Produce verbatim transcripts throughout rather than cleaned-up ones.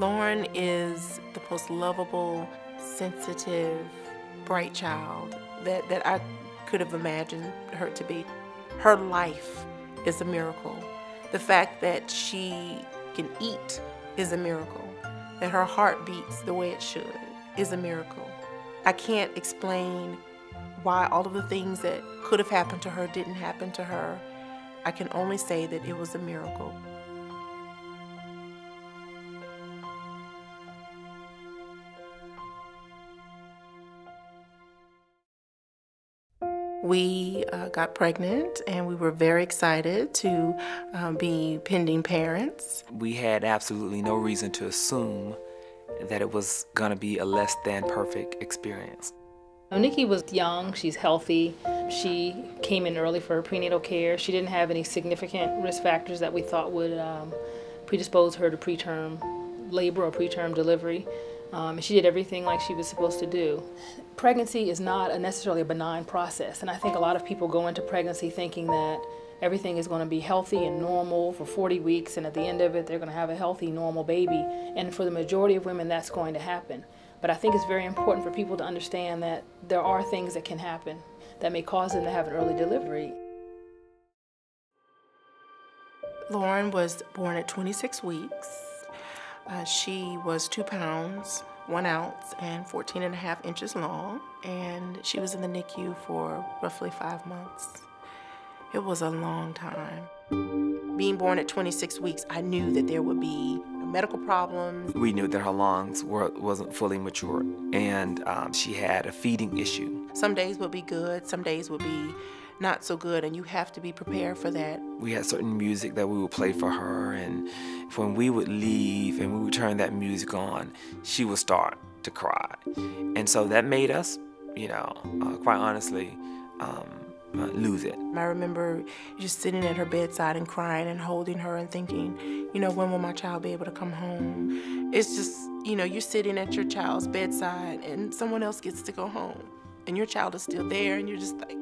Lauren is the most lovable, sensitive, bright child that, that I could have imagined her to be. Her life is a miracle. The fact that she can eat is a miracle. That her heart beats the way it should is a miracle. I can't explain why all of the things that could have happened to her didn't happen to her. I can only say that it was a miracle. We uh, got pregnant, and we were very excited to um, be pending parents. We had absolutely no reason to assume that it was going to be a less than perfect experience. Nikki was young, she's healthy, she came in early for her prenatal care. She didn't have any significant risk factors that we thought would um, predispose her to preterm labor or preterm delivery. Um, she did everything like she was supposed to do. Pregnancy is not a necessarily a benign process, and I think a lot of people go into pregnancy thinking that everything is going to be healthy and normal for forty weeks, and at the end of it they're going to have a healthy, normal baby, and for the majority of women that's going to happen. But I think it's very important for people to understand that there are things that can happen that may cause them to have an early delivery. Lauren was born at twenty-six weeks. Uh, she was two pounds, one ounce, and fourteen and a half inches long, and she was in the N I C U for roughly five months. It was a long time. Being born at twenty-six weeks, I knew that there would be medical problems. We knew that her lungs were, wasn't fully mature, and um, she had a feeding issue. Some days would be good, some days would be not so good, and you have to be prepared for that. We had certain music that we would play for her, and when we would leave and we would turn that music on, she would start to cry. And so that made us, you know, uh, quite honestly, um, uh, lose it. I remember just sitting at her bedside and crying and holding her and thinking, you know, when will my child be able to come home? It's just, you know, you're sitting at your child's bedside and someone else gets to go home, and your child is still there, and you're just like,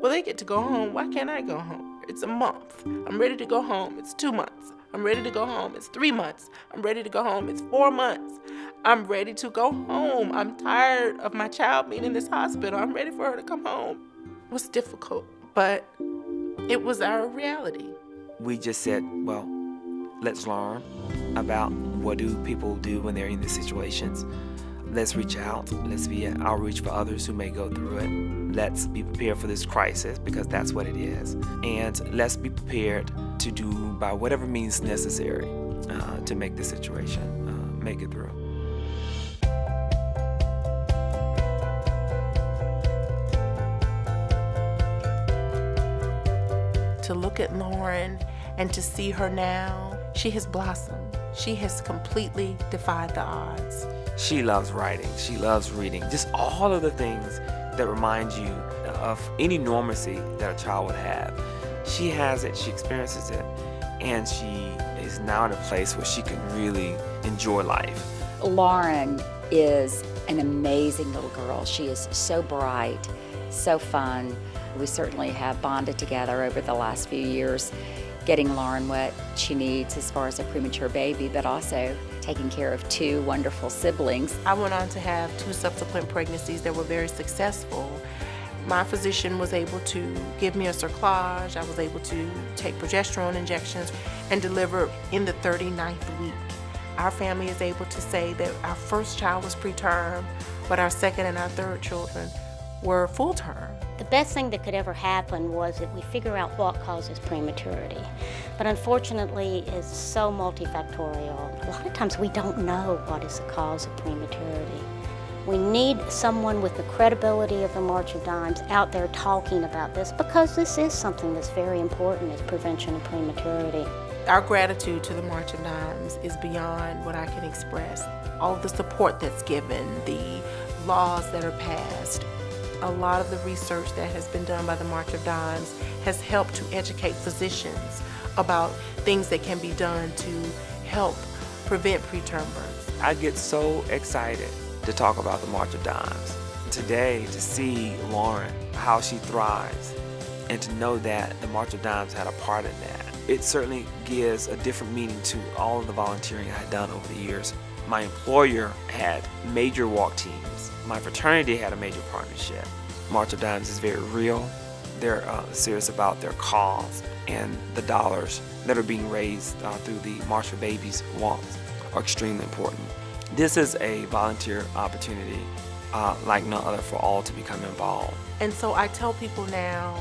well, they get to go home, why can't I go home? It's a month, I'm ready to go home, it's two months. I'm ready to go home, it's three months. I'm ready to go home, it's four months. I'm ready to go home. I'm tired of my child being in this hospital. I'm ready for her to come home. It was difficult, but it was our reality. We just said, well, let's learn about what do people do when they're in these situations. Let's reach out, let's be an outreach for others who may go through it. Let's be prepared for this crisis, because that's what it is. And let's be prepared to do by whatever means necessary uh, to make the situation, uh, make it through. To look at Lauren and to see her now, she has blossomed. She has completely defied the odds. She loves writing, she loves reading, just all of the things that remind you of any normalcy that a child would have. She has it, she experiences it, and she is now in a place where she can really enjoy life. Lauren is an amazing little girl. She is so bright, so fun. We certainly have bonded together over the last few years, getting Lauren what she needs as far as a premature baby, but also taking care of two wonderful siblings. I went on to have two subsequent pregnancies that were very successful. My physician was able to give me a cerclage. I was able to take progesterone injections and deliver in the thirty-ninth week. Our family is able to say that our first child was preterm, but our second and our third children were full term. The best thing that could ever happen was if we figure out what causes prematurity. But unfortunately, it's so multifactorial. A lot of times we don't know what is the cause of prematurity. We need someone with the credibility of the March of Dimes out there talking about this, because this is something that's very important, is prevention of prematurity. Our gratitude to the March of Dimes is beyond what I can express. All the support that's given, the laws that are passed, a lot of the research that has been done by the March of Dimes has helped to educate physicians about things that can be done to help prevent preterm births. I get so excited to talk about the March of Dimes. Today, to see Lauren, how she thrives, and to know that the March of Dimes had a part in that it certainly gives a different meaning to all of the volunteering I had done over the years. My employer had major walk teams. My fraternity had a major partnership. March of Dimes is very real. They're uh, serious about their cause, and the dollars that are being raised uh, through the March for Babies walks are extremely important. This is a volunteer opportunity uh, like none other for all to become involved. And so I tell people now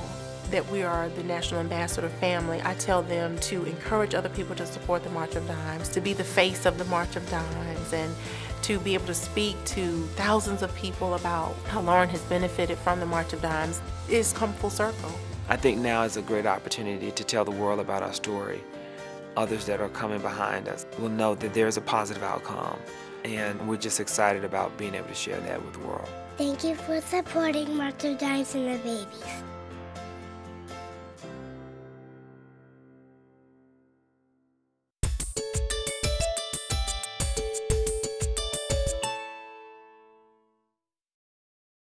that we are the National Ambassador family, I tell them to encourage other people to support the March of Dimes, to be the face of the March of Dimes, and to be able to speak to thousands of people about how Lauren has benefited from the March of Dimes. It's come full circle. I think now is a great opportunity to tell the world about our story. Others that are coming behind us will know that there's a positive outcome, and we're just excited about being able to share that with the world. Thank you for supporting March of Dimes and the Babies.